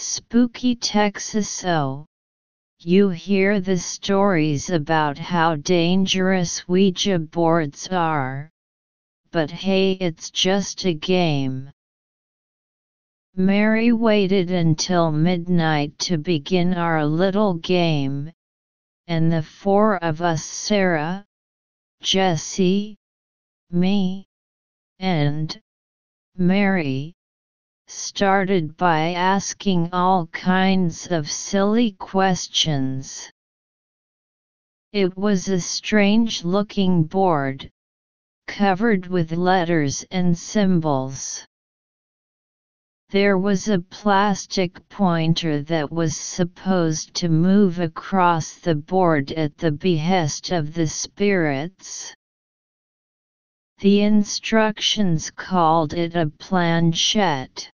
Spooky Texas. Oh, you hear the stories about how dangerous Ouija boards are, but hey, it's just a game. Mary waited until midnight to begin our little game, and the four of us, Sarah, Jesse, me, and Mary, started by asking all kinds of silly questions. It was a strange-looking board, covered with letters and symbols. There was a plastic pointer that was supposed to move across the board at the behest of the spirits. The instructions called it a planchette.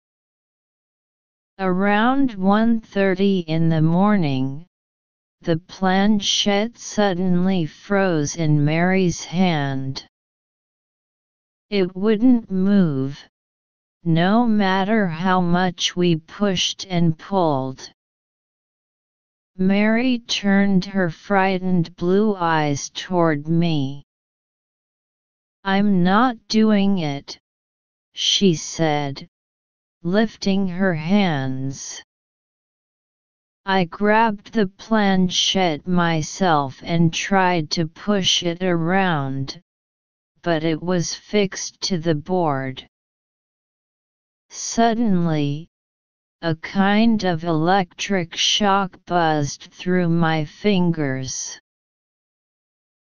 Around 1:30 in the morning, the planchette suddenly froze in Mary's hand. It wouldn't move, no matter how much we pushed and pulled. Mary turned her frightened blue eyes toward me. "I'm not doing it," she said, lifting her hands. I grabbed the planchette myself and tried to push it around, but it was fixed to the board. Suddenly, a kind of electric shock buzzed through my fingers.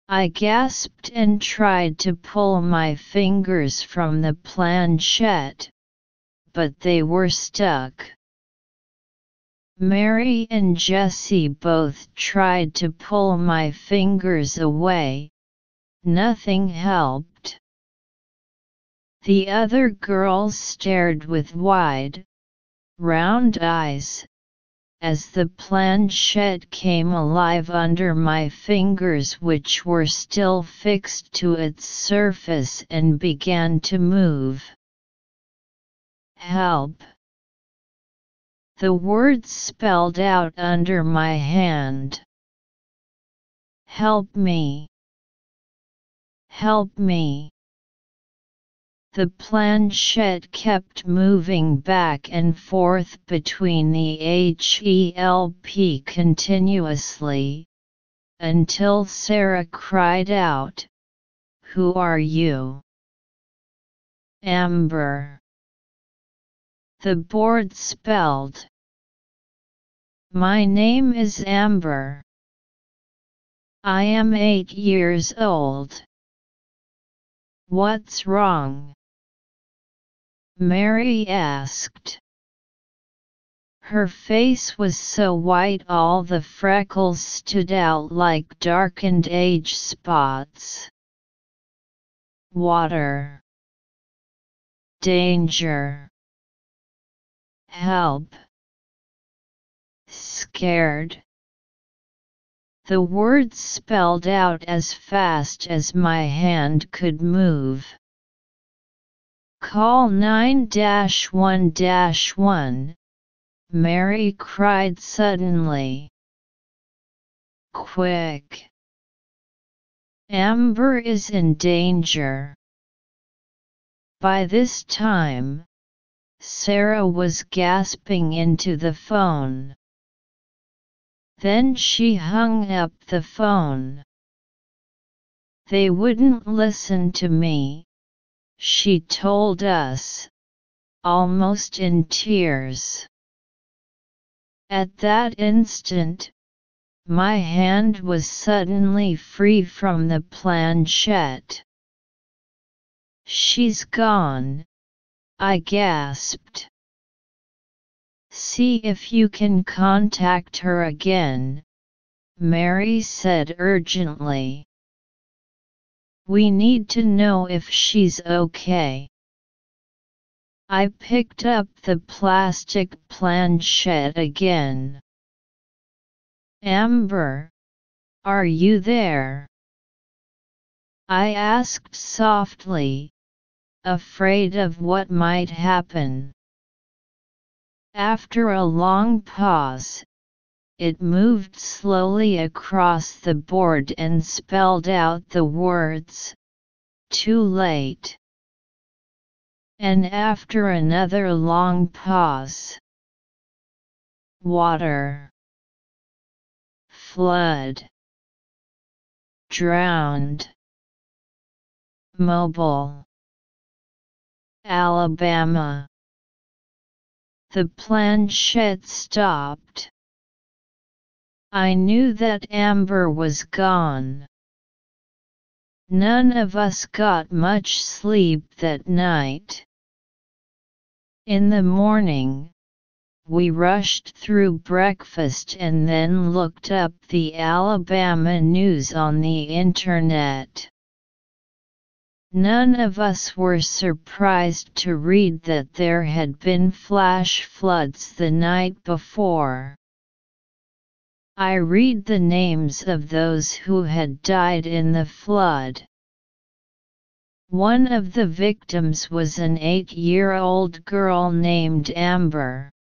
I gasped and tried to pull my fingers from the planchette, but they were stuck. Mary and Jesse both tried to pull my fingers away. Nothing helped. The other girls stared with wide, round eyes as the planchette came alive under my fingers, which were still fixed to its surface, and began to move. "Help!" the words spelled out under my hand. "Help me! Help me!" The planchette kept moving back and forth between the HELP continuously, until Sarah cried out, "Who are you?" "Amber," the board spelled. "My name is Amber. I am 8 years old. What's wrong?" Mary asked. Her face was so white all the freckles stood out like darkened age spots. "Water. Danger. Help. Scared." The words spelled out as fast as my hand could move. "Call 9-1-1, Mary cried suddenly. "Quick! Amber is in danger." By this time, Sarah was gasping into the phone. Then she hung up the phone. "They wouldn't listen to me," she told us, almost in tears. At that instant, my hand was suddenly free from the planchette. "She's gone," I gasped. "See if you can contact her again," Mary said urgently. "We need to know if she's okay." I picked up the plastic planchette again. "Amber, are you there?" I asked softly, afraid of what might happen. After a long pause, it moved slowly across the board and spelled out the words, "Too late." And after another long pause, water, flood, drowned, mobile, Alabama. The planchette stopped. I knew that Amber was gone. None of us got much sleep that night. In the morning, we rushed through breakfast and then looked up the Alabama news on the internet. None of us were surprised to read that there had been flash floods the night before. I read the names of those who had died in the flood. One of the victims was an 8-year-old girl named Amber.